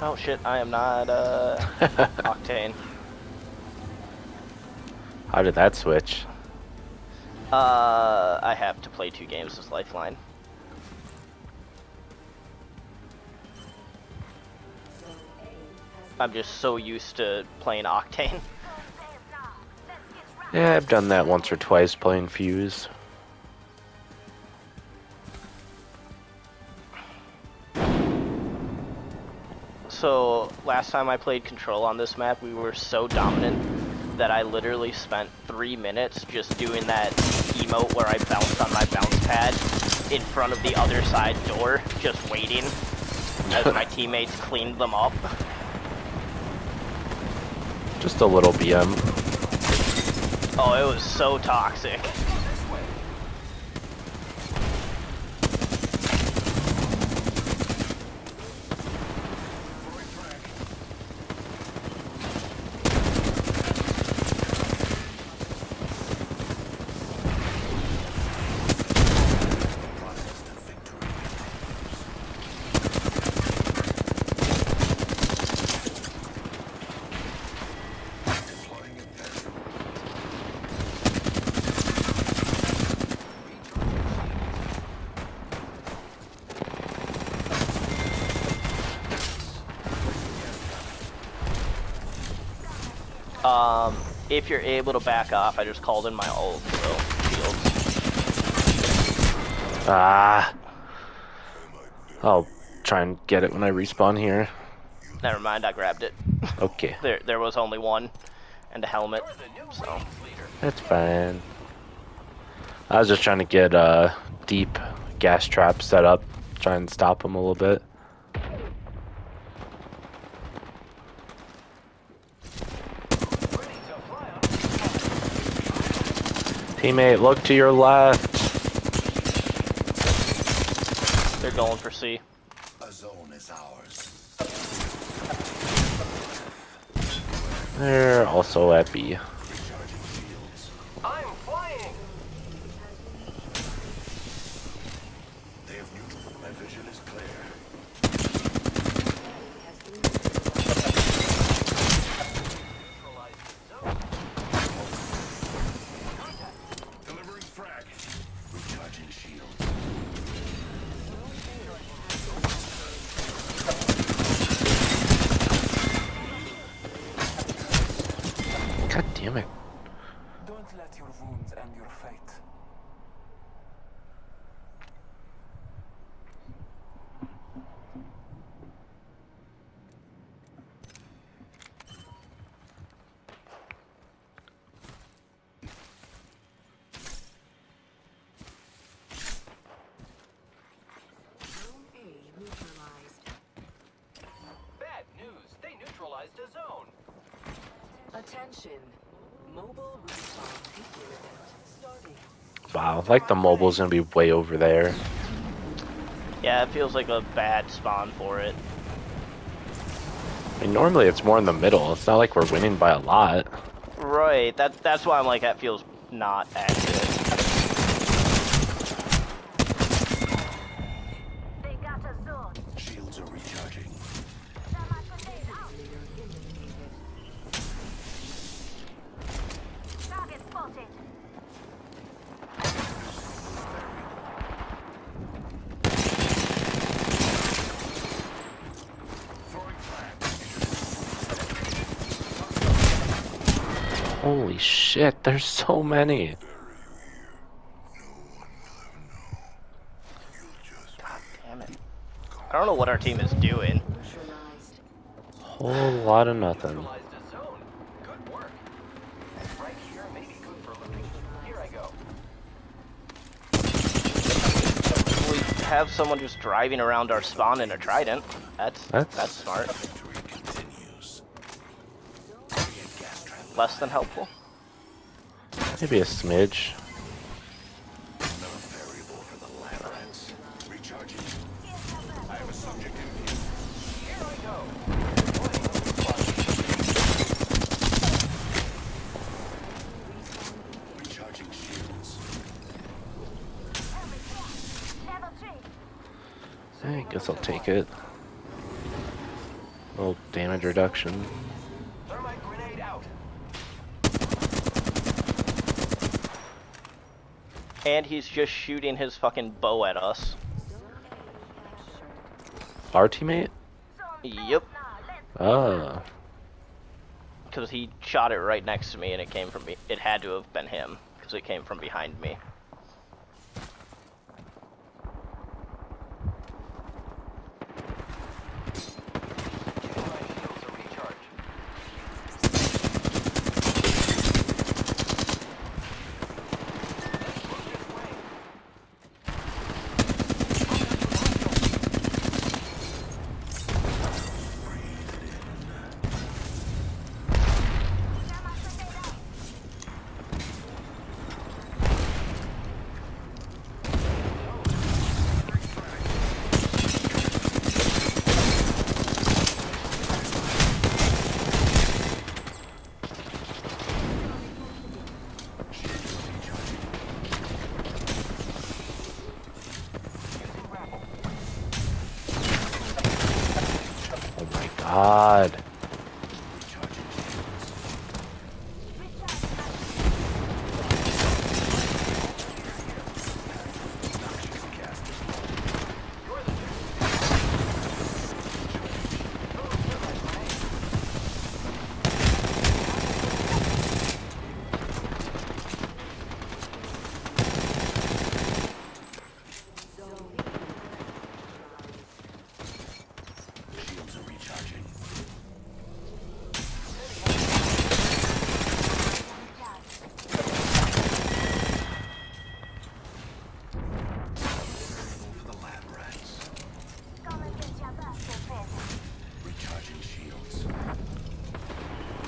Oh shit, I am not Octane. How did that switch? I have to play 2 games with Lifeline. I'm just so used to playing Octane. Yeah, I've done that once or twice playing Fuse. So, last time I played Control on this map, we were so dominant that I literally spent 3 minutes just doing that emote where I bounced on my bounce pad in front of the other side door, just waiting as my teammates cleaned them up. Just a little BM. Oh, it was so toxic. If you're able to back off, I just called in my ult, so shields. Ah. I'll try and get it when I respawn here. Never mind, I grabbed it. Okay. There was only one, and a helmet, so. That's fine. I was just trying to get deep gas trap set up, try and stop him a little bit. Teammate, look to your left. They're going for C. A zone is ours. They're also at B. I'm flying. They have neutral. My vision is clear. God damn it. Don't let your wounds end your fate. Wow, like the mobile's gonna be way over there. Yeah, it feels like a bad spawn for it. I mean, normally it's more in the middle. It's not like we're winning by a lot. Right, that's why I'm like, that feels not accurate. Holy shit, there's so many. God damn it. I don't know what our team is doing. Whole lot of nothing. We have someone just driving around our spawn in a trident. That's smart. Less than helpful. Maybe a smidge. I guess I'll take it. Little damage reduction. Thermite grenade out. And he's just shooting his fucking bow at us. Our teammate? Yep. Ah. Because he shot it right next to me, and it came from me. It had to have been him, because it came from behind me. God.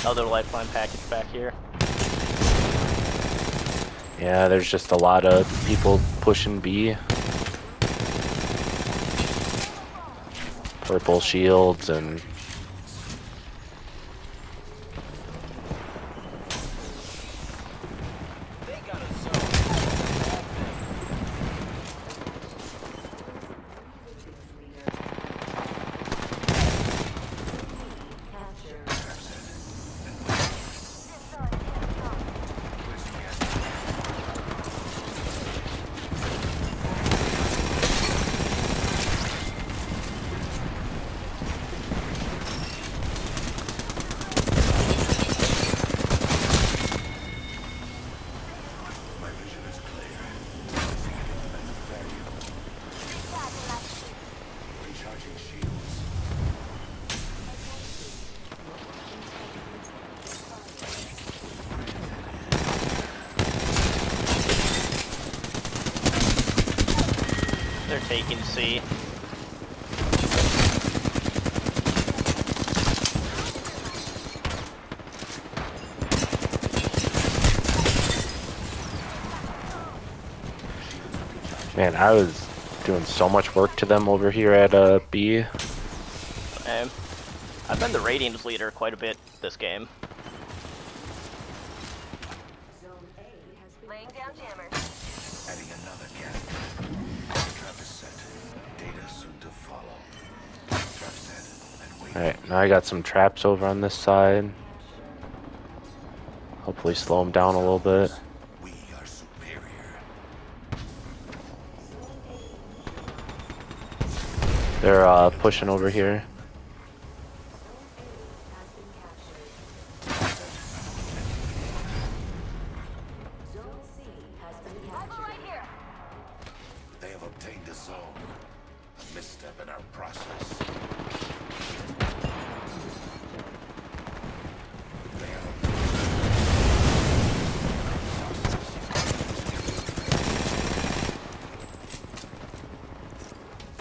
Another lifeline package back here. Yeah, there's just a lot of people pushing B. Purple shields and... Taking C. Man, I was doing so much work to them over here at B. I've been the ratings leader quite a bit this game. Laying down jammer. Adding another gas. Alright, now I got some traps over on this side. Hopefully slow them down a little bit. We are superior. They're pushing over here.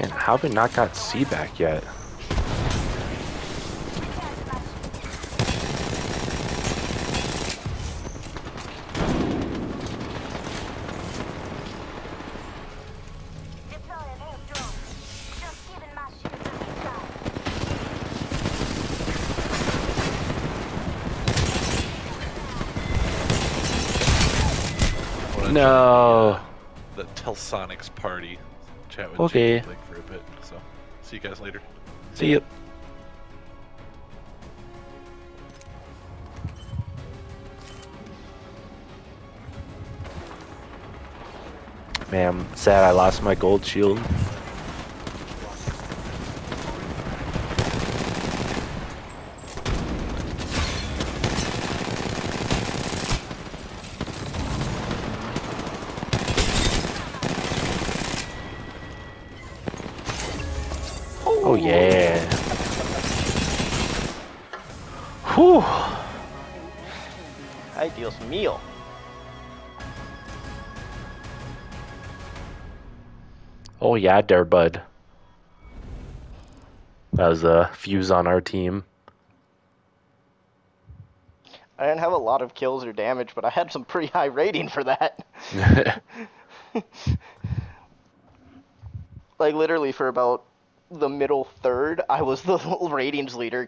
Man, how have we not got C back yet? No. The Telsonic's party. Chat with Jake for a bit, so see you guys later. See ya. Man, I'm sad I lost my gold shield. Oh yeah. Whew. Ay, Dios mío. Oh yeah, there, bud. That was a Fuse on our team. I didn't have a lot of kills or damage, but I had some pretty high rating for that. Like literally for about the middle third, I was the ratings leader.